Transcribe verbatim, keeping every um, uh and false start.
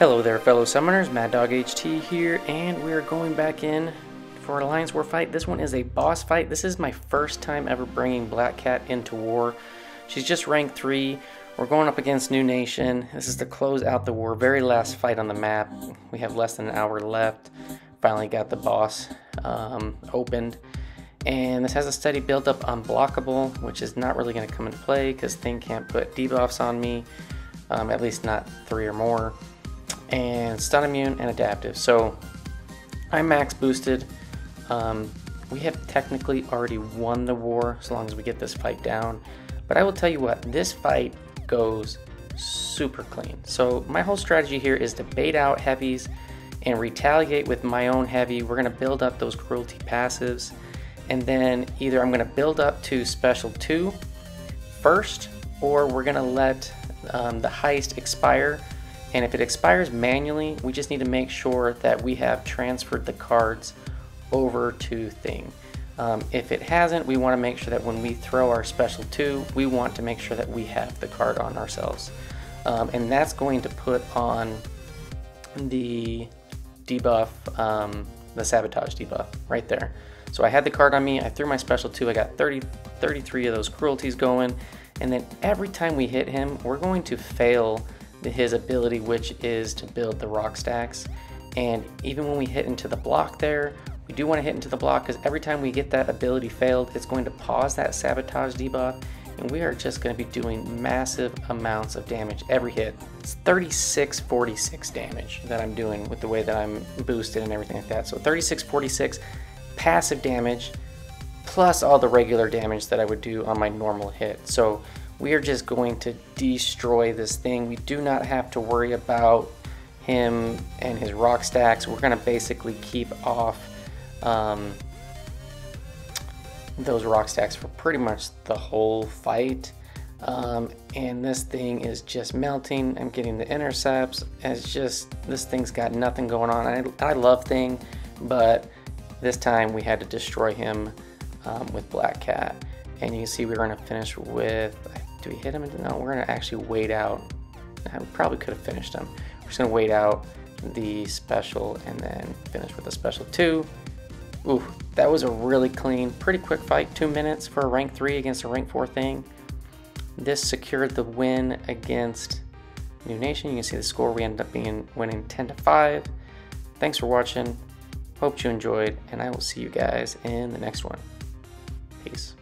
Hello there, fellow summoners. Mad Dog H T here, and we are going back in for an Alliance War fight. This one is a boss fight. This is my first time ever bringing Black Cat into war. She's just ranked three. We're going up against New Nation. This is to close out the war. Very last fight on the map. We have less than an hour left. Finally got the boss um, opened. And this has a steady build up on blockable, which is not really going to come into play because Thing can't put debuffs on me, um, at least not three or more. And stun immune and adaptive. So I'm max boosted. Um, we have technically already won the war as long as we get this fight down. But I will tell you what, this fight goes super clean. So my whole strategy here is to bait out heavies and retaliate with my own heavy. We're gonna build up those cruelty passives. And then either I'm gonna build up to special two first, or we're gonna let um, the heist expire. And if it expires manually, we just need to make sure that we have transferred the cards over to Thing. Um, if it hasn't, we want to make sure that when we throw our special two, we want to make sure that we have the card on ourselves. Um, and that's going to put on the debuff, um, the sabotage debuff right there. So I had the card on me, I threw my special two, I got thirty, thirty-three of those cruelties going. And then every time we hit him, we're going to fail his ability, which is to build the rock stacks. And even when we hit into the block there, we do want to hit into the block, because every time we get that ability failed, it's going to pause that sabotage debuff, and we are just going to be doing massive amounts of damage every hit. It's thirty-six forty-six damage that I'm doing with the way that I'm boosted and everything like that. So thirty-six forty-six passive damage plus all the regular damage that I would do on my normal hit. So we are just going to destroy this Thing. We do not have to worry about him and his rock stacks. We're gonna basically keep off um, those rock stacks for pretty much the whole fight. Um, and this Thing is just melting. I'm getting the intercepts. It's just, this Thing's got nothing going on. I, I love Thing, but this time we had to destroy him um, with Black Cat. And you can see we're gonna finish with, do we hit him? No, we're gonna actually wait out. We probably could have finished him. We're just gonna wait out the special and then finish with a special two. Ooh, that was a really clean, pretty quick fight. Two minutes for a rank three against a rank four Thing. This secured the win against New Nation. You can see the score. We ended up being winning ten to five. Thanks for watching. Hope you enjoyed, and I will see you guys in the next one. Peace.